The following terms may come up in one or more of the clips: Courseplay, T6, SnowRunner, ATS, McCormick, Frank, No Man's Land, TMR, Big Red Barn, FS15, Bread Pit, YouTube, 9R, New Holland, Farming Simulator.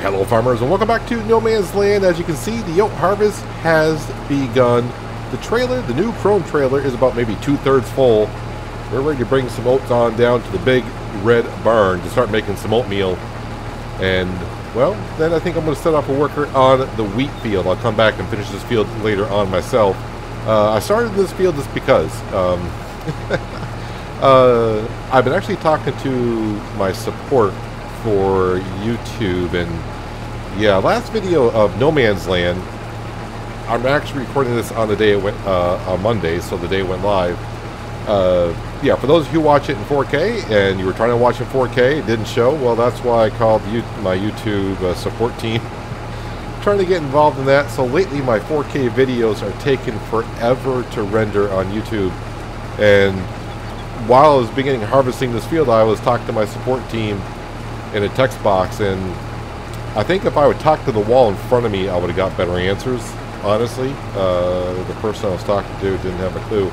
Hello farmers and welcome back to No Man's Land. As you can see, the oat harvest has begun. The trailer, the new chrome trailer, is about maybe two-thirds full. We're ready to bring some oats on down to the Big Red Barn to start making some oatmeal. And, well, then I think I'm going to set up a worker on the wheat field. I'll come back and finish this field later on myself. I started this field just because. I've been actually talking to my support for YouTube, and yeah, last video of No Man's Land, I'm actually recording this on the day it went, on Monday, so the day it went live. Yeah, for those of you who watch it in 4K, and you were trying to watch in 4K, it didn't show, well, that's why I called my YouTube support team. Trying to get involved in that, so lately my 4K videos are taking forever to render on YouTube, and while I was beginning harvesting this field, I was talking to my support team in a text box, and I think if I would talk to the wall in front of me, I would have got better answers, honestly. The person I was talking to didn't have a clue.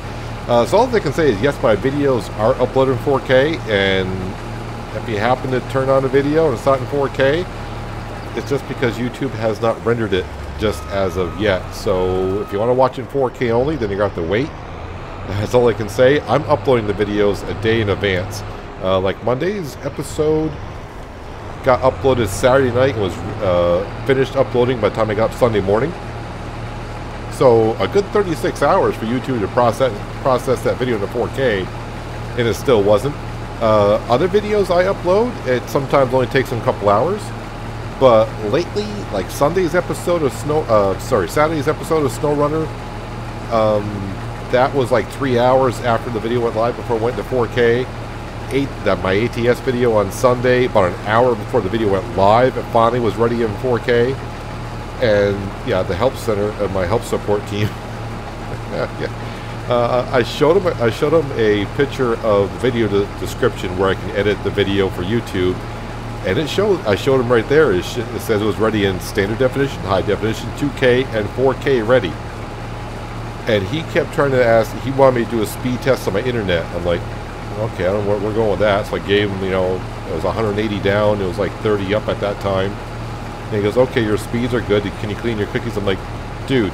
So all they can say is, yes, my videos are uploaded in 4K, and if you happen to turn on a video and it's not in 4K, it's just because YouTube has not rendered it just as of yet. So if you want to watch in 4K only, then you got to wait. That's all I can say. I'm uploading the videos a day in advance. Like Monday's episode got uploaded Saturday night and was finished uploading by the time I got up Sunday morning. So a good 36 hours for YouTube to process that video into 4K, and it still wasn't. Other videos I upload, it sometimes only takes them a couple hours. But lately, like Sunday's episode of Saturday's episode of SnowRunner, that was like 3 hours after the video went live before it went to 4K. My ATS video on Sunday, about an hour before the video went live, it finally was ready in 4K. And yeah, the help center of my help support team. I showed them a picture of the video description where I can edit the video for YouTube, and it showed. I showed them right there. It says it was ready in standard definition, high definition, 2K, and 4K ready. And he kept trying to ask. He wanted me to do a speed test on my internet. I'm like, okay, I don't know where we're going with that. So I gave him, you know, it was 180 down. It was like 30 up at that time. And he goes, okay, your speeds are good. Can you clean your cookies? I'm like, dude,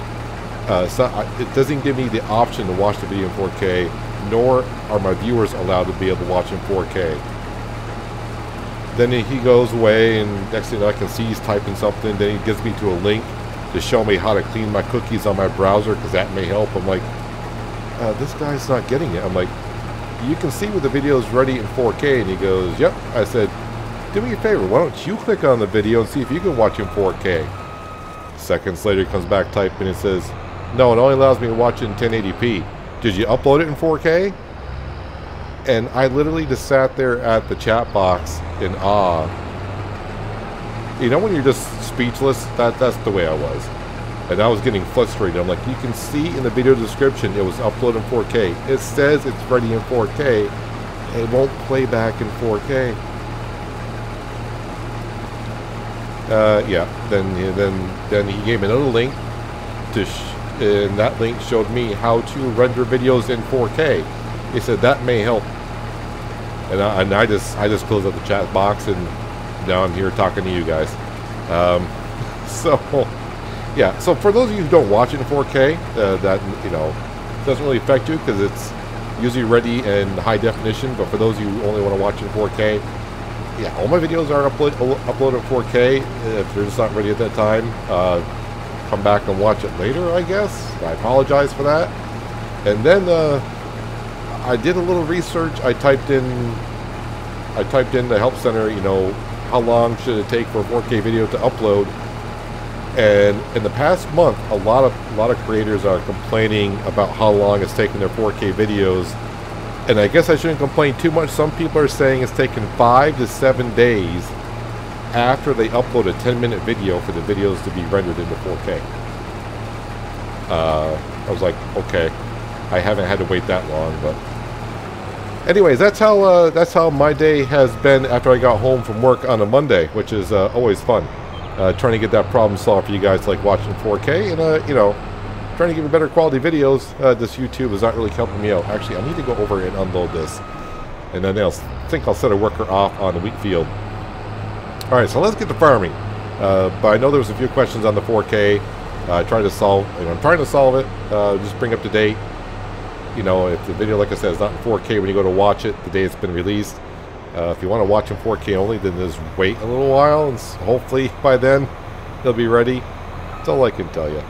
it doesn't give me the option to watch the video in 4K, nor are my viewers allowed to be able to watch in 4K. Then he goes away, and next thing I can see, he's typing something. Then he gives me to a link to show me how to clean my cookies on my browser, because that may help. I'm like, this guy's not getting it. I'm like, you can see where the video is ready in 4K. And he goes, yep. I said, do me a favor, why don't you click on the video and see if you can watch in 4K. Seconds later, he comes back typing and says, no, it only allows me to watch in 1080p. Did you upload it in 4K? And I literally just sat there at the chat box in awe. You know when you're just speechless? That's the way I was. And I was getting frustrated. I'm like, you can see in the video description it was uploaded in 4K. It says it's ready in 4K. It won't play back in 4K. Yeah, then he gave me another link, and that link showed me how to render videos in 4K. He said that may help, and I just closed up the chat box, and now I'm here talking to you guys. So yeah, so for those of you who don't watch it in 4K, that, you know, doesn't really affect you because it's usually ready in high definition. But for those of you who only want to watch it in 4K, yeah, all my videos are uploaded at 4K. If they're just not ready at that time, come back and watch it later, I guess. I apologize for that. And then I did a little research. I typed in the help center, you know, how long should it take for a 4K video to upload? And in the past month, a lot of creators are complaining about how long it's taking their 4K videos. And I guess I shouldn't complain too much. Some people are saying it's taken 5 to 7 days after they upload a 10-minute video for the videos to be rendered into 4K. I was like, okay, I haven't had to wait that long, but anyways, that's how my day has been after I got home from work on a Monday, which is always fun. Trying to get that problem solved for you guys, like watching 4K and you know, trying to give you better quality videos. This YouTube is not really helping me out. Actually, I need to go over and unload this, and then I think I'll set a worker off on the wheat field. All right, so let's get to farming. But I know there was a few questions on the 4K. I tried to solve, you know, I'm trying to solve it, just bring up to date. You know, if the video, like I said, is not in 4K when you go to watch it, the day it's been released. If you want to watch in 4K only, then just wait a little while, and hopefully by then it'll be ready. That's all I can tell you.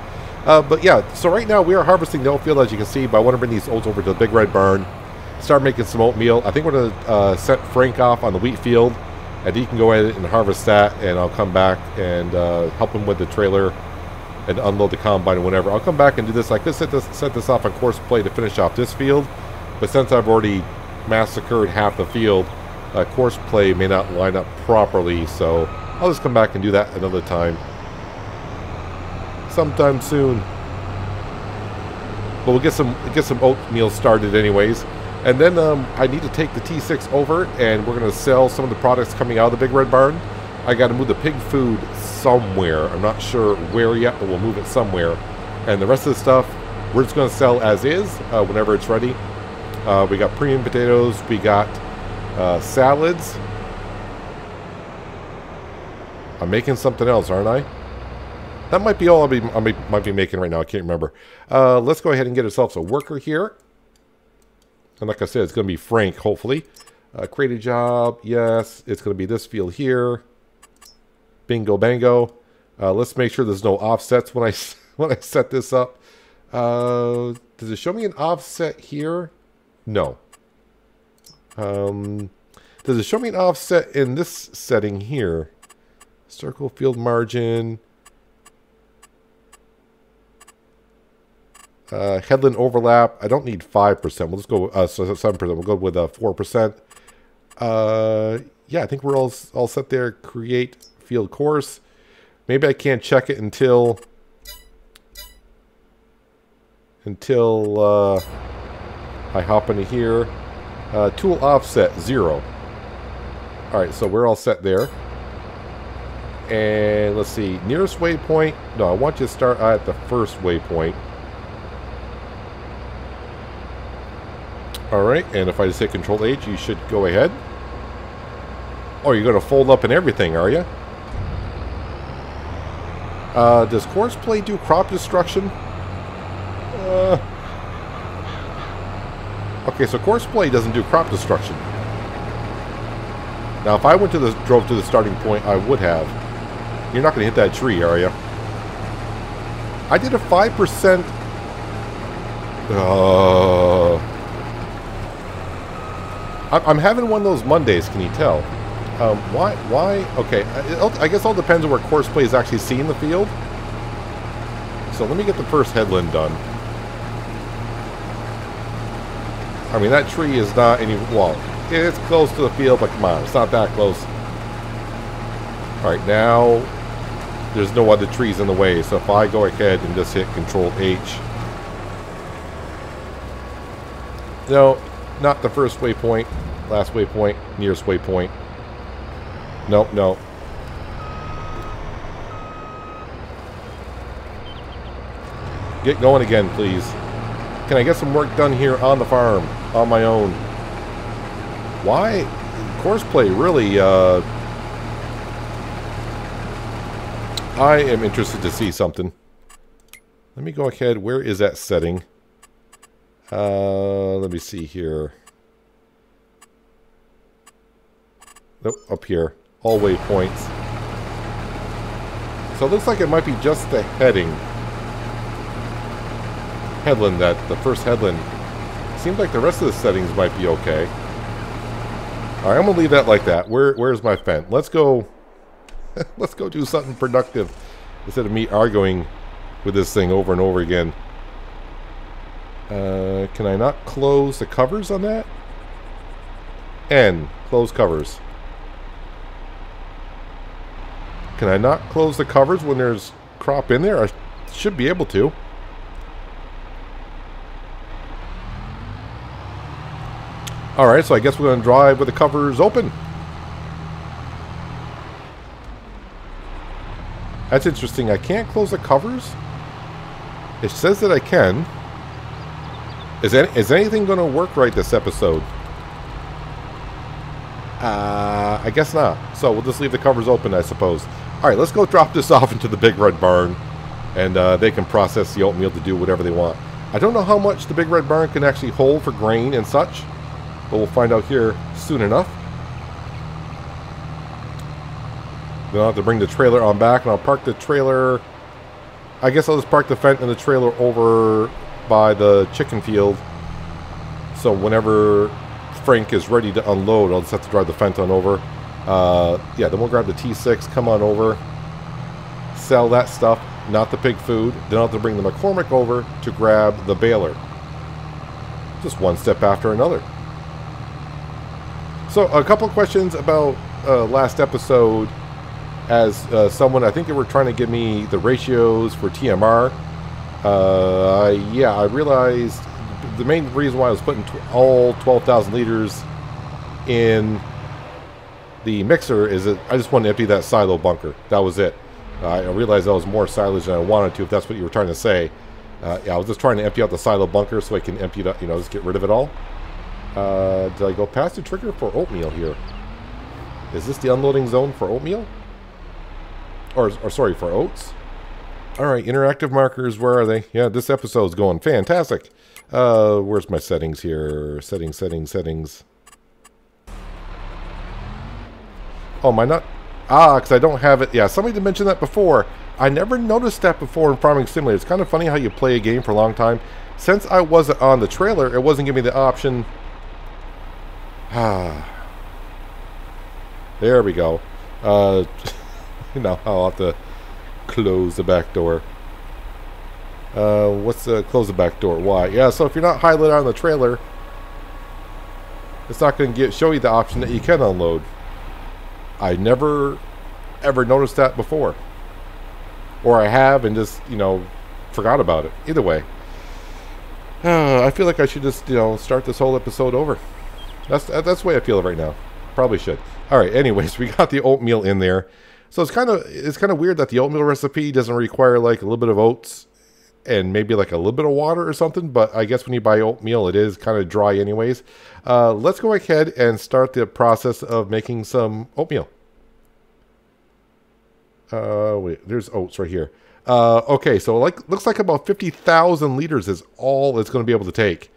But yeah, so right now we are harvesting the oat field, as you can see, but I want to bring these oats over to the Big Red Barn, start making some oatmeal. I think we're going to set Frank off on the wheat field, and he can go ahead and harvest that, and I'll come back and help him with the trailer and unload the combine or whatever. I'll come back and do this. I could set this off on Courseplay to finish off this field, but since I've already massacred half the field, Courseplay may not line up properly, so I'll just come back and do that another time. Sometime soon. But we'll get some oatmeal started anyways. And then I need to take the T6 over, and we're going to sell some of the products coming out of the Big Red Barn. I got to move the pig food somewhere. I'm not sure where yet, but we'll move it somewhere. And the rest of the stuff, we're just going to sell as is whenever it's ready. We got premium potatoes. We got salads. I'm making something else, aren't I? That might be all I might be making right now. I can't remember. Let's go ahead and get ourselves a worker here. And like I said, it's going to be Frank, hopefully. Create a job. Yes, it's going to be this field here. Bingo, bango. Let's make sure there's no offsets when I set this up. Does it show me an offset here? No. Does it show me an offset in this setting here? Circle field margin. Headland overlap. I don't need 5%. We'll just go 7%. We'll go with 4%. Yeah, I think we're all set there. Create field course. Maybe I can't check it until I hop into here. Tool offset 0. All right, so we're all set there. And let's see, nearest waypoint. No, I want you to start at the first waypoint. Alright, and if I just hit Control H, you should go ahead. Oh, you're going to fold up and everything, are you? Does Courseplay do crop destruction? Okay, so Courseplay doesn't do crop destruction. Now, if I drove to the starting point, I would have. You're not going to hit that tree, are you? I did a 5%... I'm having one of those Mondays, can you tell? Why? Okay, I guess it all depends on where Courseplay is actually seeing the field. So let me get the first headland done. I mean, that tree is not any... Well, it's close to the field, but come on, it's not that close. Alright, now there's no other trees in the way, so if I go ahead and just hit Control H... No, not the first waypoint. Last waypoint, nearest waypoint. Nope, nope. Get going again, please. Can I get some work done here on the farm, on my own? Why? Courseplay really, I am interested to see something. Let me go ahead. Where is that setting? Let me see here. Nope, up here. All waypoints. So it looks like it might be just the heading. Headland, the first headland. Seems like the rest of the settings might be okay. Alright, I'm gonna leave that like that. Where's my fence? Let's go... Let's go do something productive. Instead of me arguing with this thing over and over again. Can I not close the covers on that? N. Close covers. Can I not close the covers when there's crop in there? I should be able to. Alright, so I guess we're going to drive with the covers open. That's interesting. I can't close the covers? It says that I can. Is anything going to work right this episode? I guess not. So we'll just leave the covers open, I suppose. All right, let's go drop this off into the Big Red Barn, and they can process the oatmeal to do whatever they want. I don't know how much the Big Red Barn can actually hold for grain and such, but we'll find out here soon enough. Then I'll have to bring the trailer on back, and I'll park the trailer. I guess I'll just park the fence and the trailer over by the chicken field. So whenever Frank is ready to unload, I'll just have to drive the fence on over. Yeah, then we'll grab the T6, come on over, sell that stuff, not the pig food. Then I'll have to bring the McCormick over to grab the baler. Just one step after another. So a couple questions about last episode. As someone, I think they were trying to give me the ratios for TMR. Yeah, I realized the main reason why I was putting all 12,000 liters in the mixer is that I just wanted to empty that silo bunker. That was it. I realized that was more silage than I wanted to, if that's what you were trying to say. Yeah, I was just trying to empty out the silo bunker so I can empty it up, you know, just get rid of it all. Did I go past the trigger for oatmeal here? Is this the unloading zone for oatmeal? Or sorry, for oats. All right, interactive markers, where are they? Yeah, this episode's going fantastic. Where's my settings here? Settings, settings, settings. Oh, am I not? Ah, because I don't have it. Yeah, somebody did mention that before. I never noticed that before in Farming Simulator. It's kind of funny how you play a game for a long time. Since I wasn't on the trailer, it wasn't giving me the option. Ah. There we go. Now I'll have to close the back door. What's the close the back door? Why? Yeah, so if you're not highlighted on the trailer, it's not going to show you the option that you can unload. I never ever noticed that before, or I have and just, you know, forgot about it. Either way, I feel like I should just, you know, start this whole episode over. That's the way I feel right now. Probably should. All right. Anyways, we got the oatmeal in there. So it's kind of weird that the oatmeal recipe doesn't require like a little bit of oats and maybe like a little bit of water or something. But I guess when you buy oatmeal, it is kind of dry anyways. Let's go ahead and start the process of making some oatmeal. Wait, there's oats right here. Okay, so like looks like about 50,000 liters is all it's going to be able to take.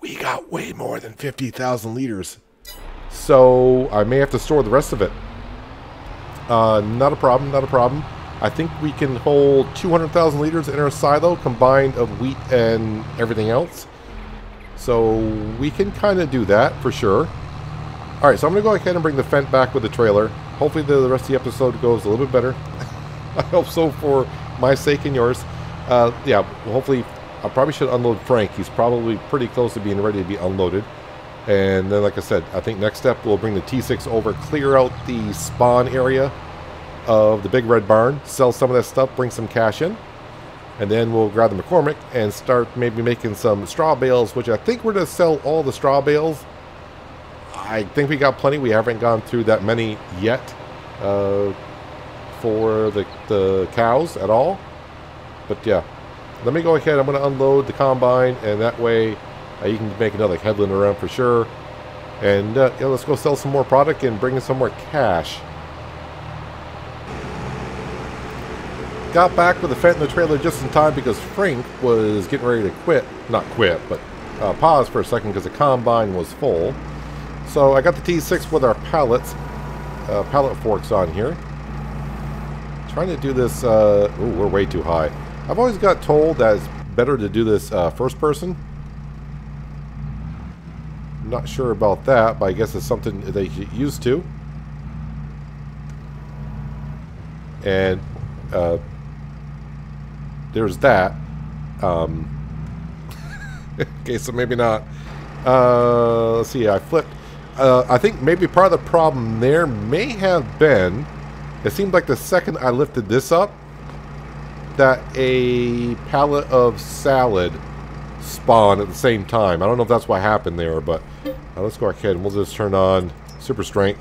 We got way more than 50,000 liters. So I may have to store the rest of it. Not a problem, not a problem. I think we can hold 200,000 liters in our silo combined of wheat and everything else. So we can kind of do that for sure. All right, so I'm going to go ahead and bring the fence back with the trailer. Hopefully the rest of the episode goes a little bit better. I hope so for my sake and yours. Yeah, hopefully I probably should unload Frank. He's probably pretty close to being ready to be unloaded. And then, like I said, I think next step we'll bring the T6 over, clear out the spawn area of the Big Red Barn, sell some of that stuff, bring some cash in, and then we'll grab the McCormick and start maybe making some straw bales, which I think we're going to sell all the straw bales. I think we got plenty. We haven't gone through that many yet for the cows at all. But yeah, let me go ahead. I'm going to unload the combine, and that way... you can make another headland around for sure. And yeah, let's go sell some more product and bring in some more cash. Got back with the fence in the trailer just in time because Frank was getting ready to quit. Not quit, but pause for a second because the combine was full. So I got the T6 with our pallets, pallet forks on here. Trying to do this, ooh, we're way too high. I've always got told that it's better to do this first person. Not sure about that, but I guess it's something they get used to. And there's that. Okay, so maybe not. Let's see, I flipped. I think maybe part of the problem there may have been, it seemed like the second I lifted this up, that a pallet of salad spawned at the same time. I don't know if that's what happened there, but let's go ahead and we'll just turn on super strength.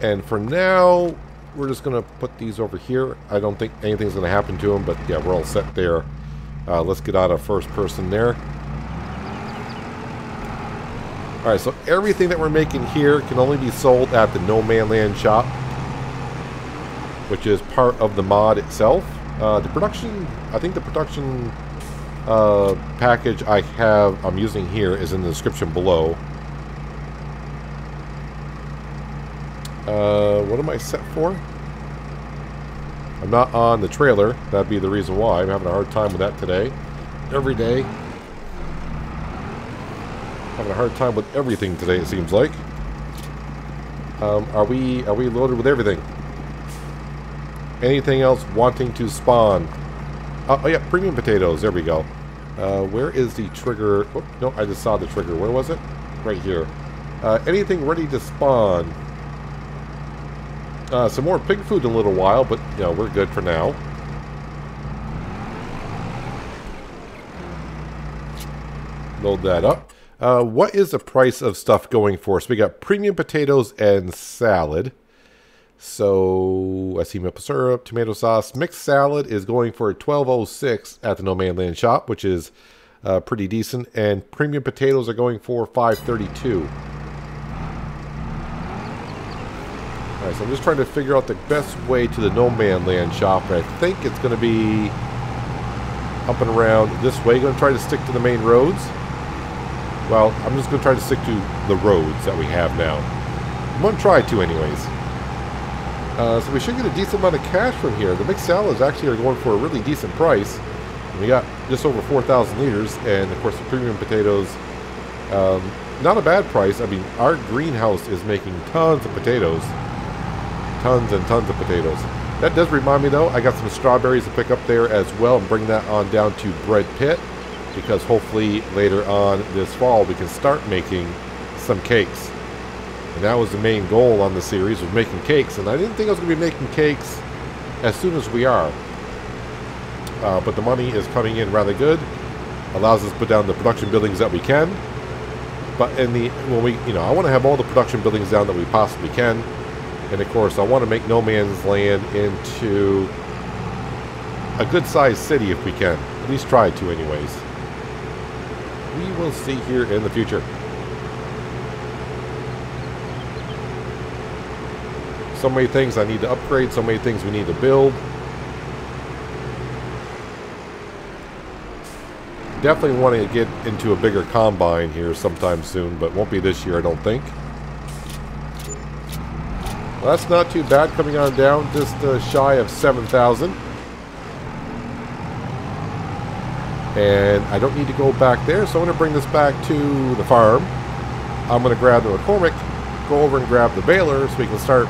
And for now, we're just going to put these over here. I don't think anything's going to happen to them, but yeah, we're all set there. Let's get out of first person there. Alright, so everything that we're making here can only be sold at the No Man's Land shop, which is part of the mod itself. The production, I think the production package I'm using here is in the description below. What am I set for? I'm not on the trailer. That'd be the reason why. I'm having a hard time with that today. Every day. Having a hard time with everything today, it seems like. Are we loaded with everything? Anything else wanting to spawn? Oh yeah, premium potatoes. There we go. Where is the trigger? Oh, no, I just saw the trigger. Where was it? Right here. Anything ready to spawn? Some more pig food in a little while, but you know, we're good for now. Load that up. What is the price of stuff going for? So we got premium potatoes and salad. So I see maple syrup, tomato sauce, mixed salad is going for $12.06 at the No Man's Land shop, which is pretty decent. And premium potatoes are going for $5.32. All right, so I'm just trying to figure out the best way to the No Man's Land shop, and I think it's going to be up and around this way. Going to try to stick to the main roads. Well, I'm just going to try to stick to the roads that we have now. I'm going to try to anyways. So we should get a decent amount of cash from here. The mixed salads actually are going for a really decent price. And we got just over 4,000 liters, and of course the premium potatoes, not a bad price. I mean, our greenhouse is making tons of potatoes. Tons and tons of potatoes. That does remind me though, I got some strawberries to pick up there as well and bring that on down to Bread Pit, because hopefully later on this fall we can start making some cakes. And that was the main goal on the series, was making cakes, and I didn't think I was going to be making cakes as soon as we are. But the money is coming in rather good, allows us to put down the production buildings that we can. But in the, when we, you know, I want to have all the production buildings down that we possibly can, and of course I want to make No Man's Land into a good-sized city if we can, at least try to, anyways. We will see here in the future. So many things I need to upgrade, so many things we need to build. Definitely want to get into a bigger combine here sometime soon, but won't be this year, I don't think. Well, that's not too bad, coming on down just shy of 7,000. And I don't need to go back there, so I'm going to bring this back to the farm. I'm going to grab the McCormick, go over and grab the baler so we can start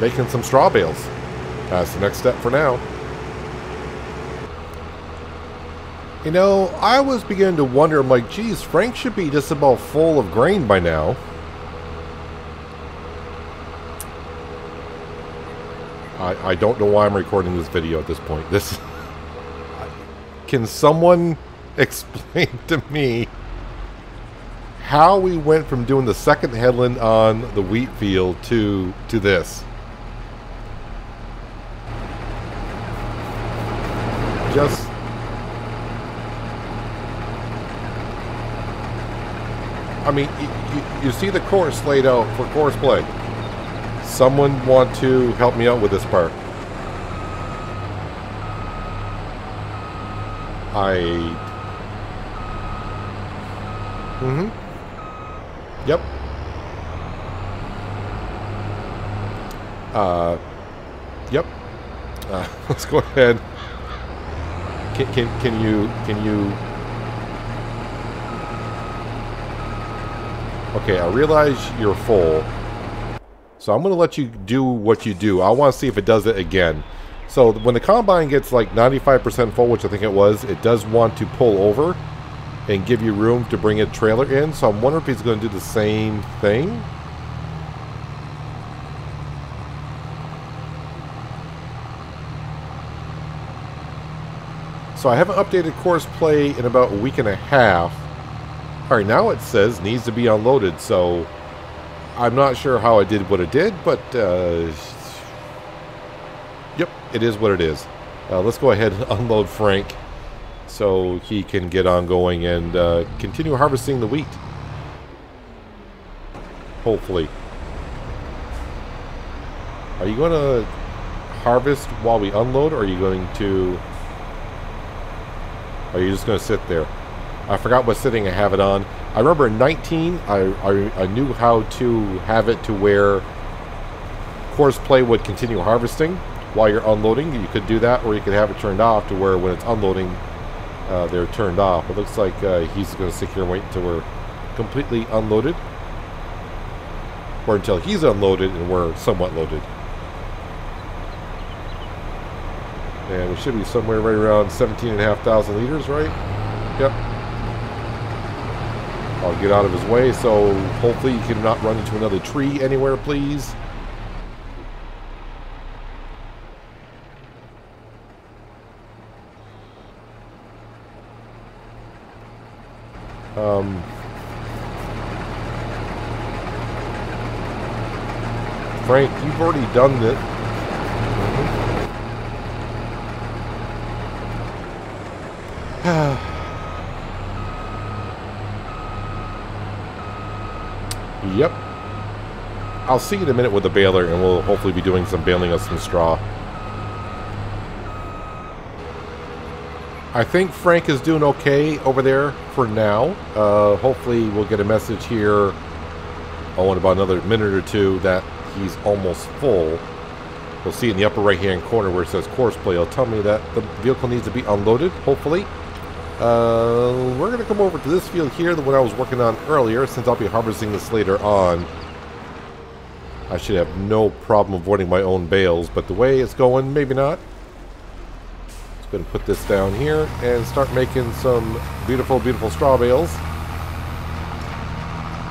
making some straw bales. That's the next step for now. You know, I was beginning to wonder, I'm like, geez, Frank should be just about full of grain by now. I don't know why I'm recording this video at this point. This... Can someone explain to me how we went from doing the second headland on the wheat field to this? Just... I mean, you see the course laid out for Courseplay. Someone want to help me out with this part? Yep. Let's go ahead. Can you... Okay, I realize you're full. So I'm going to let you do what you do. I want to see if it does it again. So when the combine gets like 95% full, which I think it was, it does want to pull over and give you room to bring a trailer in. So I'm wondering if he's going to do the same thing. So I haven't updated Courseplay in about a week and a half. All right, now it says needs to be unloaded. So I'm not sure how I did what it did, but... Yep, it is what it is. Let's go ahead and unload Frank so he can get on going and continue harvesting the wheat. hopefully. Are you going to harvest while we unload, or are you going to... Are you just going to sit there? I forgot what setting I have it on. I remember in 19, I knew how to have it to where Courseplay would continue harvesting while you're unloading. You could do that, or you could have it turned off to where when it's unloading, they're turned off. It looks like he's going to sit here and wait until we're completely unloaded. Or until he's unloaded and we're somewhat loaded. And we should be somewhere right around 17,500 liters, right? Yep. I'll get out of his way, so hopefully you can not run into another tree anywhere, please. Frank, you've already done this. Yep. I'll see you in a minute with the baler, and we'll hopefully be doing some baling of some straw. I think Frank is doing okay over there for now. Hopefully we'll get a message here, oh, in about another minute or two, that he's almost full. We'll see in the upper right-hand corner where it says Courseplay. It'll tell me that the vehicle needs to be unloaded, hopefully. We're going to come over to this field here, the one I was working on earlier, since I'll be harvesting this later on. I should have no problem avoiding my own bales, but the way it's going, maybe not. Let's go ahead and put this down here and start making some beautiful, beautiful straw bales.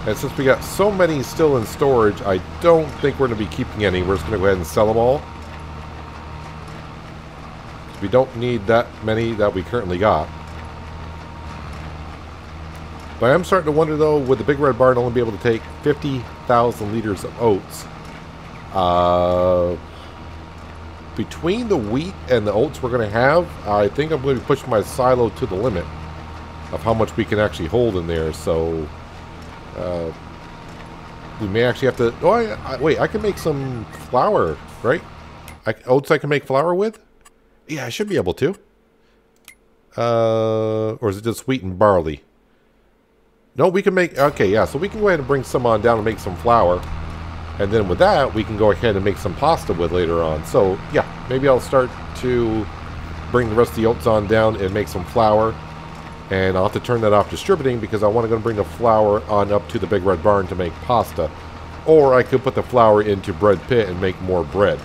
And since we got so many still in storage, I don't think we're going to be keeping any. We're just going to go ahead and sell them all. We don't need that many that we currently got. But I am starting to wonder, though, would the Big Red Barn only be able to take 50,000 liters of oats? Between the wheat and the oats we're going to have, I think I'm going to push my silo to the limit of how much we can actually hold in there, so... we may actually have to... Oh, wait, I can make some flour, right? Oats I can make flour with? Yeah, I should be able to. Or is it just wheat and barley? No, we can make... Okay, yeah, so we can go ahead and bring some on down and make some flour. And then with that, we can go ahead and make some pasta with later on. So, yeah, maybe I'll start to bring the rest of the oats on down and make some flour. And I'll have to turn that off distributing because I want to go and bring the flour on up to the Big Red Barn to make pasta. Or I could put the flour into Bread Pit and make more bread.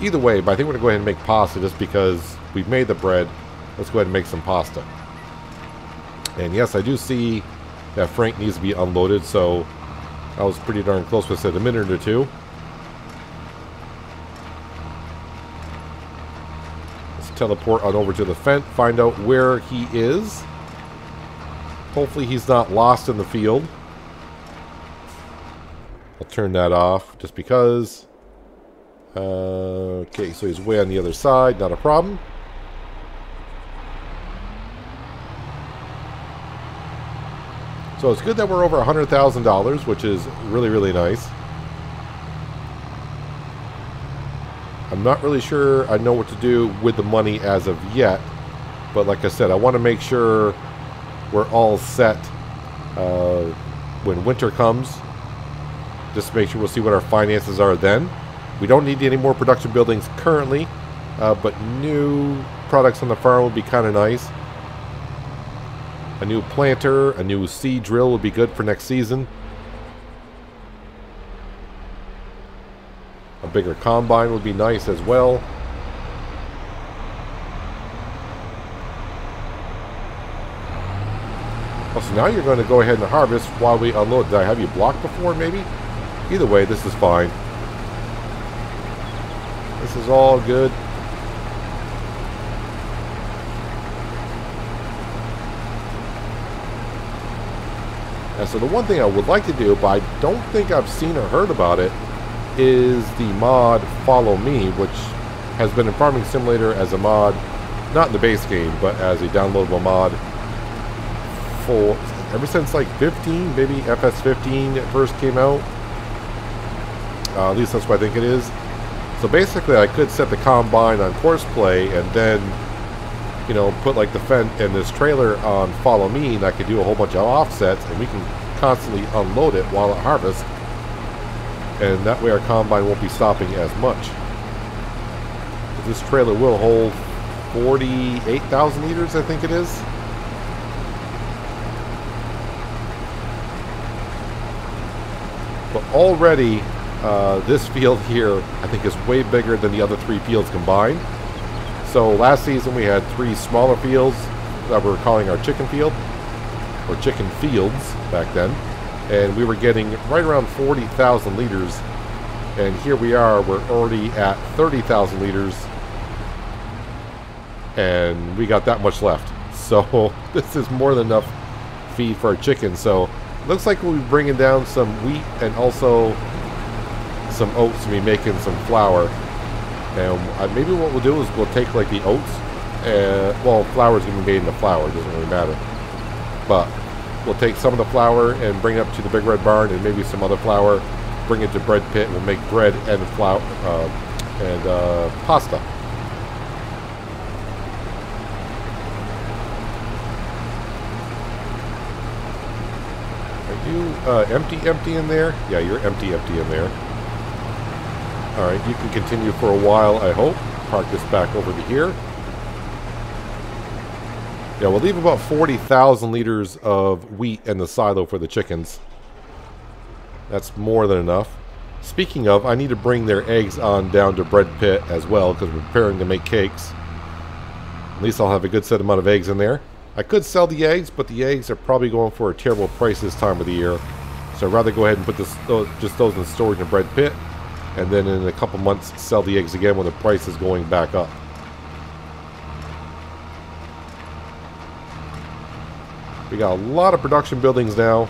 Either way, but I think we're going to go ahead and make pasta just because we've made the bread. Let's go ahead and make some pasta. And yes, I do see that Frank needs to be unloaded, so I was pretty darn close with it a minute or two. Let's teleport on over to the fence, find out where he is. Hopefully he's not lost in the field. I'll turn that off just because. Okay, so he's way on the other side. Not a problem. So it's good that we're over $100,000, which is really, really nice. I'm not really sure I know what to do with the money as of yet. But like I said, I want to make sure... we're all set when winter comes. Just to make sure we'll see what our finances are then. We don't need any more production buildings currently, but new products on the farm would be kind of nice. A new planter, a new seed drill would be good for next season. A bigger combine would be nice as well. So now you're going to go ahead and harvest while we unload. Did I have you blocked before, maybe? Either way, this is fine. This is all good. And so the one thing I would like to do, but I don't think I've seen or heard about it, is the mod Follow Me, which has been in Farming Simulator as a mod, not in the base game, but as a downloadable mod. Ever since like 15, maybe FS15 first came out, At least that's what I think it is. So basically I could set the combine on Courseplay and then, you know, put like the fence and this trailer on Follow Me, and I could do a whole bunch of offsets, and we can constantly unload it while it harvests, and that way our combine won't be stopping as much. This trailer will hold 48,000 liters, I think it is. But already, this field here, I think, is way bigger than the other three fields combined. So last season we had three smaller fields that we're calling our chicken field, or chicken fields back then, and we were getting right around 40,000 liters. And here we are, we're already at 30,000 liters, and we got that much left. So this is more than enough feed for our chickens. So looks like we'll be bringing down some wheat and also some oats, and be making some flour. And maybe what we'll do is we'll take like the oats, and well, flour's gonna be made into flour, it doesn't really matter. But we'll take some of the flour and bring it up to the Big Red Barn, and maybe some other flour. Bring it to Bread Pit. We'll make bread and flour and pasta. Are you empty in there? Yeah, you're empty in there. All right, you can continue for a while, I hope. Park this back over to here. Yeah, we'll leave about 40,000 liters of wheat in the silo for the chickens. That's more than enough. Speaking of, I need to bring their eggs on down to Bread Pit as well, because we're preparing to make cakes. At least I'll have a good set amount of eggs in there. I could sell the eggs, but the eggs are probably going for a terrible price this time of the year. So I'd rather go ahead and put those in storage in Bread Pit, and then in a couple months sell the eggs again when the price is going back up. We got a lot of production buildings now.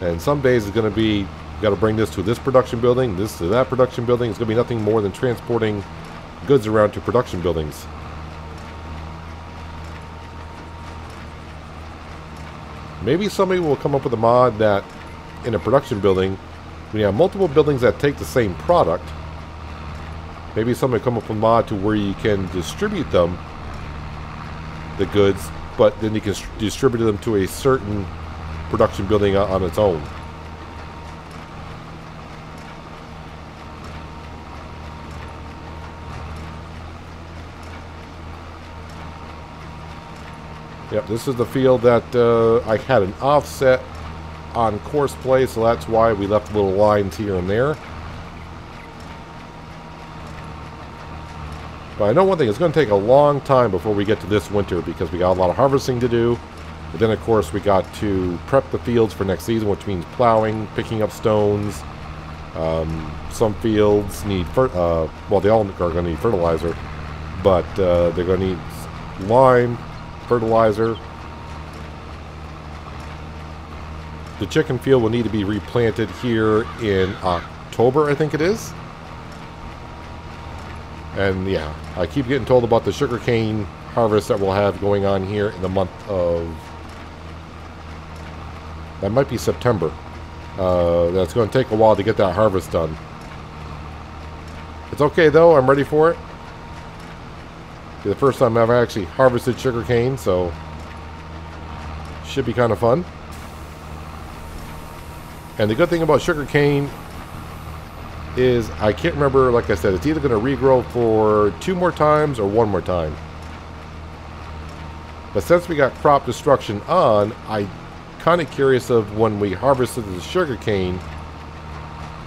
And some days it's going to be, got to bring this to this production building, this to that production building. It's going to be nothing more than transporting goods around to production buildings. Maybe somebody will come up with a mod that in a production building, when you have multiple buildings that take the same product, maybe somebody will come up with a mod to where you can distribute them, the goods, but then you can distribute them to a certain production building on its own. Yep, this is the field that I had an offset on Courseplay, so that's why we left little lines here and there. But I know one thing, it's going to take a long time before we get to this winter, because we got a lot of harvesting to do. But then, of course, we got to prep the fields for next season, which means plowing, picking up stones. Some fields need, well, they all are going to need fertilizer, but they're going to need lime, fertilizer. The chicken field will need to be replanted here in October, I think it is. And yeah, I keep getting told about the sugarcane harvest that we'll have going on here in the month of... that might be September. That's going to take a while to get that harvest done. It's okay though, I'm ready for it. It's the first time I've ever actually harvested sugarcane, so should be kind of fun. And the good thing about sugarcane is, I can't remember, like I said, it's either going to regrow for 2 more times or 1 more time. But since we got crop destruction on, I kind of curious of when we harvested the sugarcane,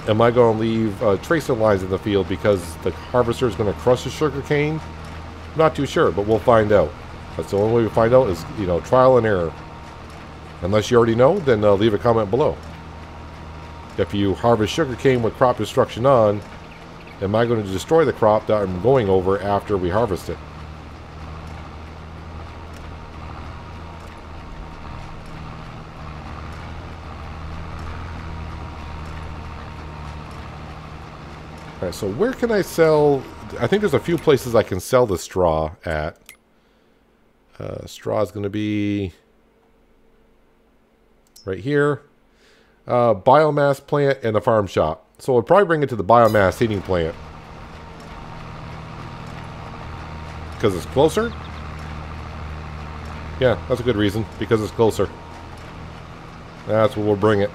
am I going to leave tracer lines in the field because the harvester is going to crush the sugarcane? Not too sure, but we'll find out. That's the only way we find out is, you know, trial and error. Unless you already know, then leave a comment below. If you harvest sugarcane with crop destruction on, am I going to destroy the crop that I'm going over after we harvest it? So where can I sell? I think there's a few places I can sell the straw at. Straw is going to be right here. Biomass plant and the farm shop. So we'll probably bring it to the biomass heating plant. Because it's closer? Yeah, that's a good reason. Because it's closer. That's where we'll bring it.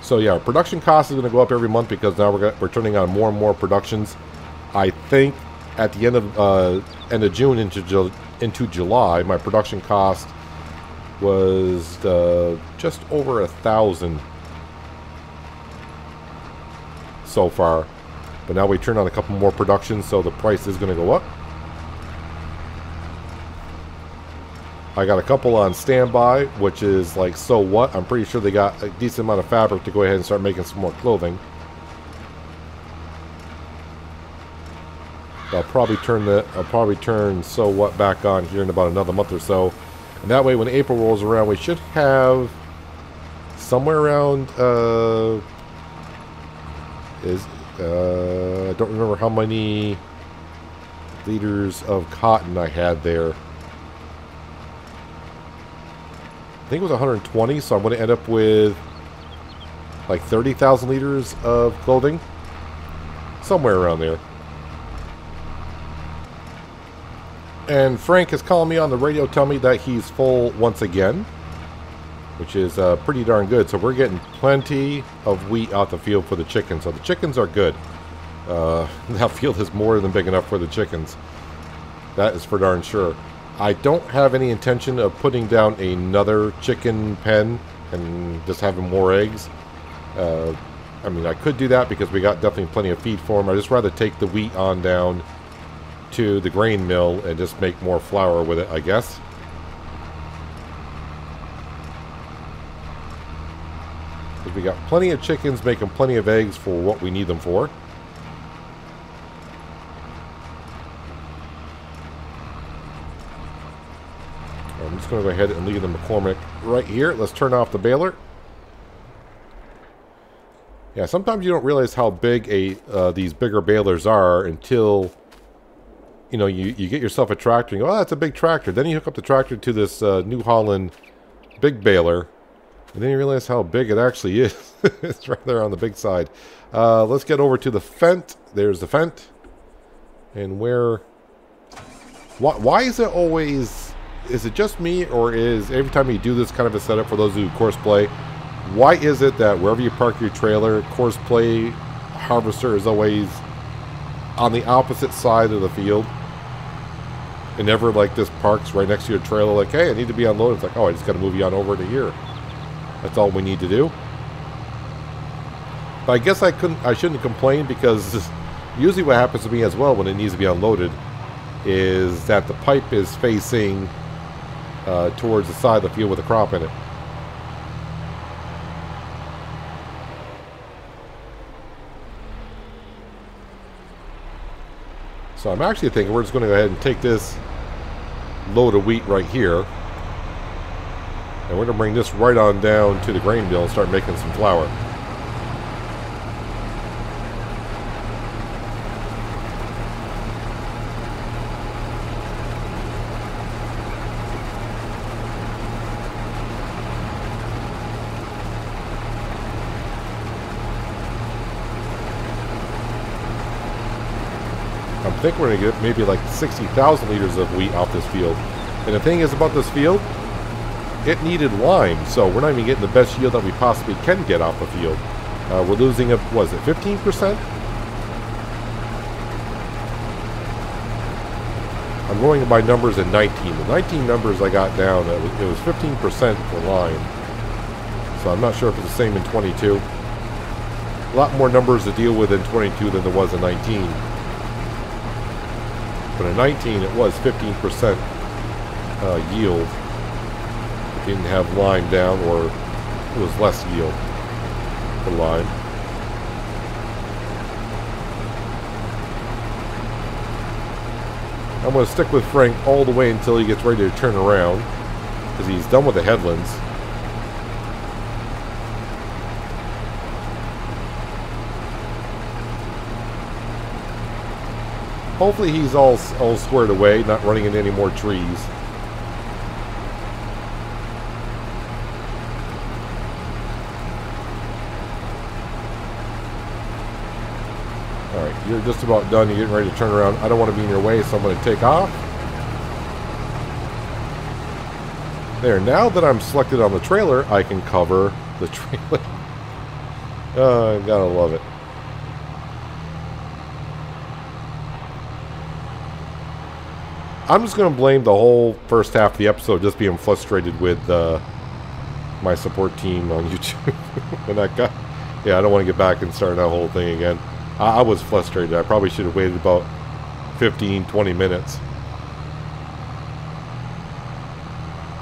So yeah, our production cost is going to go up every month because now we're turning on more and more productions. I think at the end of June into July, my production cost was just over 1,000 so far. But now we turn on a couple more productions, so the price is going to go up. I got a couple on standby, which is like, so what? I'm pretty sure they got a decent amount of fabric to go ahead and start making some more clothing. I'll probably turn so what back on here in about another month or so. And that way when April rolls around, we should have somewhere around I don't remember how many liters of cotton I had there. I think it was 120, so I'm going to end up with like 30,000 liters of clothing. Somewhere around there. And Frank is calling me on the radio telling me that he's full once again. Which is pretty darn good. So we're getting plenty of wheat out the field for the chickens. So the chickens are good. That field is more than big enough for the chickens. That is for darn sure. I don't have any intention of putting down another chicken pen and just having more eggs. I mean, I could do that because we got definitely plenty of feed for them. I'd just rather take the wheat on down to the grain mill and just make more flour with it, I guess. Because we got plenty of chickens making plenty of eggs for what we need them for. I'm just going to go ahead and leave the McCormick right here. Let's turn off the baler. Yeah, sometimes you don't realize how big these bigger balers are until, you know, you get yourself a tractor and you go, oh, that's a big tractor. Then you hook up the tractor to this New Holland big baler, and then you realize how big it actually is. It's right there on the big side. Let's get over to the Fent. There's the Fent. And where... Why is it always... Is it just me, or is every time you do this kind of a setup for those who Courseplay, why is it that wherever you park your trailer, Courseplay harvester is always on the opposite side of the field? And never like this parks right next to your trailer like, hey, I need to be unloaded. It's like, oh, I just got to move you on over to here. That's all we need to do. But I guess I shouldn't complain, because usually what happens to me as well when it needs to be unloaded is that the pipe is facing towards the side of the field with a crop in it. So I'm actually thinking we're just going to go ahead and take this load of wheat right here, and we're going to bring this right on down to the grain mill and start making some flour. I think we're going to get maybe like 60,000 liters of wheat off this field. And the thing is about this field, it needed lime, so we're not even getting the best yield that we possibly can get off the field. We're losing, was it 15%? I'm going by numbers in 19. The 19 numbers I got down, it was 15% for lime. So I'm not sure if it's the same in 22. A lot more numbers to deal with in 22 than there was in 19. But in 19, it was 15% yield. It didn't have lime down, or it was less yield for lime. I'm going to stick with Frank all the way until he gets ready to turn around, because he's done with the headlands. Hopefully he's all squared away, not running into any more trees. You're just about done. You're getting ready to turn around. I don't want to be in your way, so I'm going to take off. There. Now that I'm selected on the trailer, I can cover the trailer. Oh, gotta love it. I'm just going to blame the whole first half of the episode just being frustrated with my support team on YouTube. And yeah, I don't want to get back and start that whole thing again. I was frustrated. I probably should have waited about 15, 20 minutes.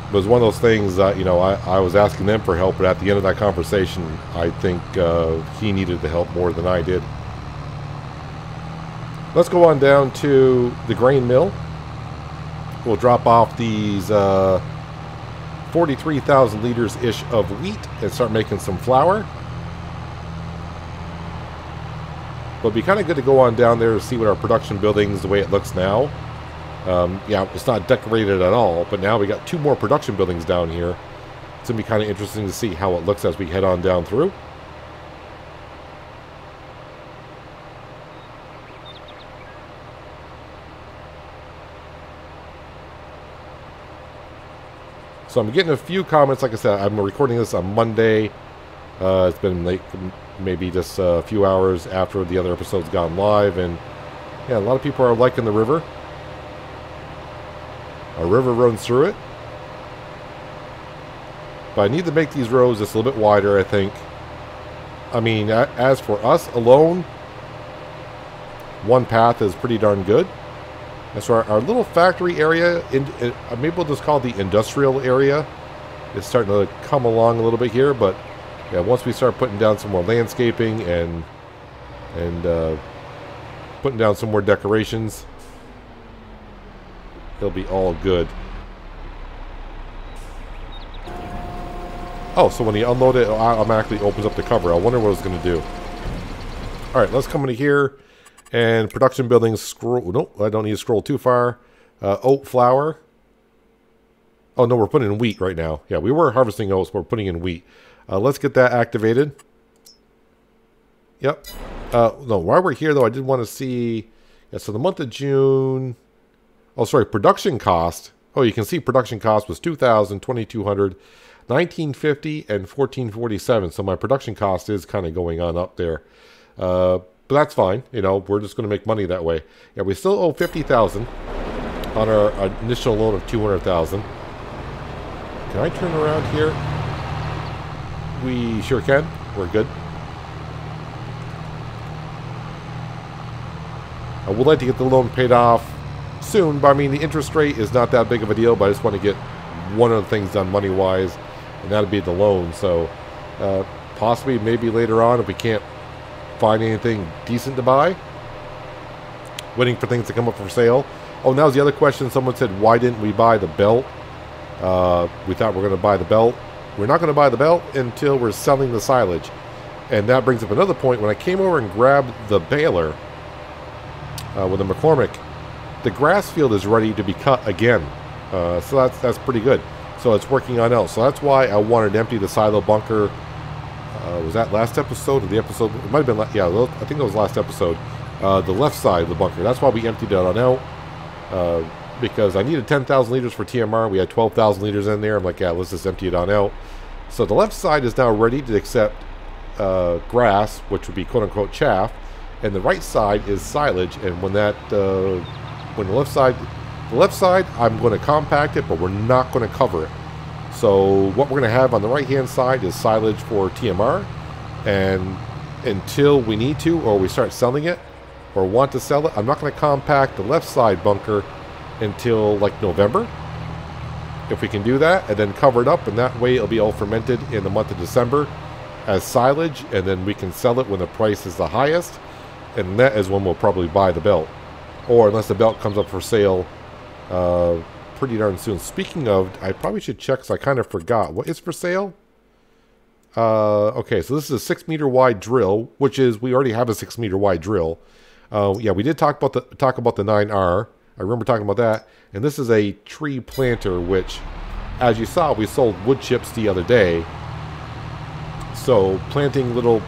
It was one of those things that, you know, I was asking them for help, but at the end of that conversation, I think he needed the help more than I did. Let's go on down to the grain mill. We'll drop off these 43,000 liters-ish of wheat and start making some flour. But it'd be kind of good to go on down there to see what our production buildings, the way it looks now. Yeah, it's not decorated at all, but now we got two more production buildings down here. It's going to be kind of interesting to see how it looks as we head on down through. So I'm getting a few comments. Like I said, I'm recording this on Monday. It's been late, maybe just a few hours after the other episode's gone live. And yeah, a lot of people are liking the river. A river runs through it. But I need to make these roads just a little bit wider, I think. I mean, as for us alone, one path is pretty darn good. And so our little factory area, maybe we'll just call it the industrial area, is starting to come along a little bit here. But yeah, once we start putting down some more landscaping and putting down some more decorations, it'll be all good. Oh, so when you unload it, it automatically opens up the cover. I wonder what it's going to do. All right, let's come into here. And production buildings, scroll, nope, I don't need to scroll too far. Oat flour. Oh, no, we're putting in wheat right now. Yeah, we were harvesting oats, but we're putting in wheat. Let's get that activated. Yep. No, while we're here, though, I did want to see... Yeah, so the month of June... Oh, sorry, production cost. Oh, you can see production cost was 2,000, 2,200, 1,950, and 1,447. So my production cost is kind of going on up there. But that's fine. You know, we're just going to make money that way. Yeah, we still owe 50,000 on our initial loan of 200,000. Can I turn around here? We sure can. We're good. I would like to get the loan paid off soon, but I mean, the interest rate is not that big of a deal, but I just want to get one of the things done money-wise, and that'd be the loan. So possibly, maybe later on, if we can't find anything decent to buy, waiting for things to come up for sale. Oh, now's the other question. Someone said, why didn't we buy the belt? We thought we were going to buy the belt. We're not going to buy the belt until we're selling the silage. And that brings up another point. When I came over and grabbed the baler with the McCormick, the grass field is ready to be cut again. So that's pretty good. So it's working on else. So that's why I wanted to empty the silo bunker. Was that last episode or the episode? It might have been, yeah, I think that was last episode. The left side of the bunker. That's why we emptied it on out. Because I needed 10,000 liters for TMR. We had 12,000 liters in there. I'm like, yeah, let's just empty it on out. So the left side is now ready to accept grass, which would be quote-unquote chaff. And the right side is silage. And when that, when the left side, I'm going to compact it, but we're not going to cover it. So what we're going to have on the right-hand side is silage for TMR, and until we need to, or we start selling it, or want to sell it, I'm not going to compact the left side bunker until like November, if we can do that, and then cover it up, and that way it'll be all fermented in the month of December as silage, and then we can sell it when the price is the highest, and that is when we'll probably buy the belt, or unless the belt comes up for sale pretty darn soon. Speaking of, I probably should check because I kind of forgot. What is for sale? Okay, so this is a 6 meter wide drill, which is, we already have a 6 meter wide drill. Yeah, we did talk about the 9R. I remember talking about that. And this is a tree planter, which, as you saw, we sold wood chips the other day. So planting little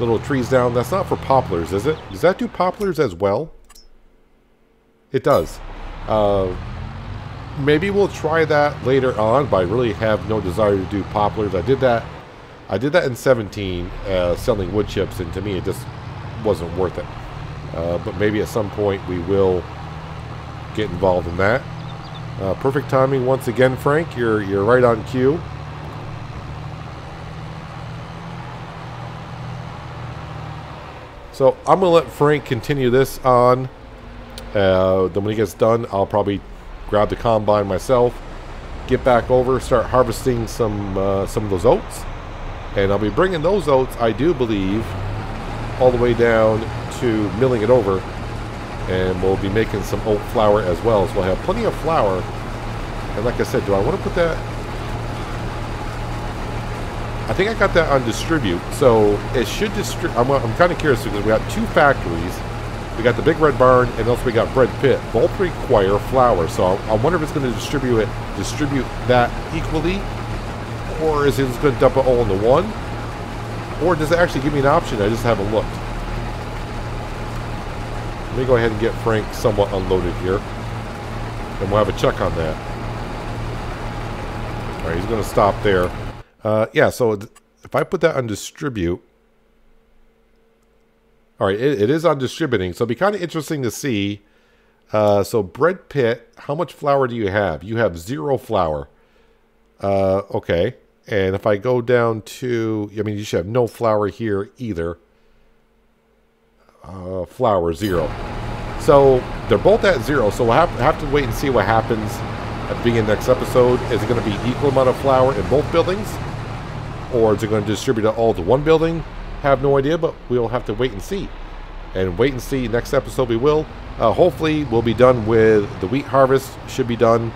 little trees down. That's not for poplars, is it? Does that do poplars as well? It does. Maybe we'll try that later on, but I really have no desire to do poplars. I did that in 17, selling wood chips, and to me it just wasn't worth it. But maybe at some point we will get involved in that. Perfect timing once again, Frank. You're right on cue. So I'm gonna let Frank continue this on. Then when he gets done, I'll probably grab the combine myself, get back over, start harvesting some of those oats, and I'll be bringing those oats, I do believe, all the way down to milling it over, and we'll be making some oat flour as well. So we'll have plenty of flour. And like I said, do I want to put that? I think I got that on distribute, so it should distribute. I'm kind of curious because we got two factories. We got the Big Red Barn, and also we got Bread Pit. Both require flour, so I wonder if it's going to distribute that equally, or is it just going to dump it all into one, or does it actually give me an option? I just haven't looked. Let me go ahead and get Frank somewhat unloaded here, and we'll have a check on that. All right, he's going to stop there. Yeah, so if I put that on distribute. All right, it is on distributing, so it'll be kind of interesting to see. So Bread Pit, how much flour do you have? You have 0 flour. Okay, and if I go down to, I mean, you should have no flour here either. Flour, 0. So they're both at 0, so we'll have to wait and see what happens at the beginning of the next episode. Is it going to be equal amount of flour in both buildings? Or is it going to distribute it all to one building? Have no idea, but we'll have to wait and see. And wait and see, next episode we will. Hopefully we'll be done with the wheat harvest. Should be done.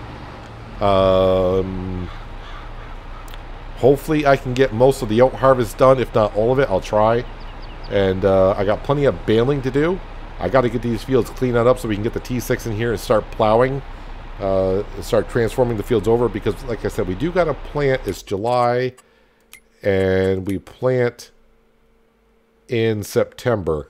Hopefully I can get most of the oat harvest done. If not all of it, I'll try. And I got plenty of baling to do. I got to get these fields cleaned up so we can get the T6 in here and start plowing. And start transforming the fields over. Because like I said, we do got to plant. It's July. And we plant in September.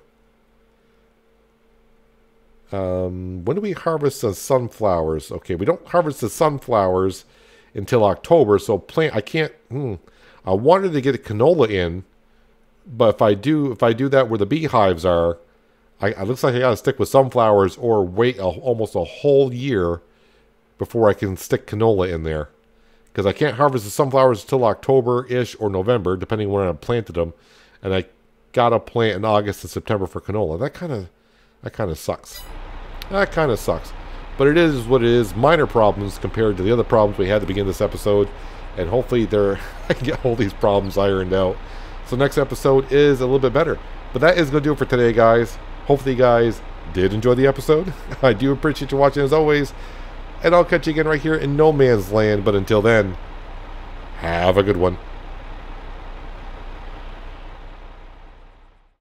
When do we harvest the sunflowers? Okay, we don't harvest the sunflowers until October, so plant, I can't, I wanted to get a canola in, but if I do that where the beehives are, it looks like I gotta stick with sunflowers or wait almost a whole year before I can stick canola in there, because I can't harvest the sunflowers until October-ish or November, depending on when I planted them, and I gotta plant in August and September for canola. That kind of sucks. That kind of sucks. But it is what it is. Minor problems compared to the other problems we had to begin this episode. And hopefully I can get all these problems ironed out. So next episode is a little bit better. But that is gonna do it for today, guys. Hopefully you guys did enjoy the episode. I do appreciate you watching as always. And I'll catch you again right here in No Man's Land. But until then, have a good one.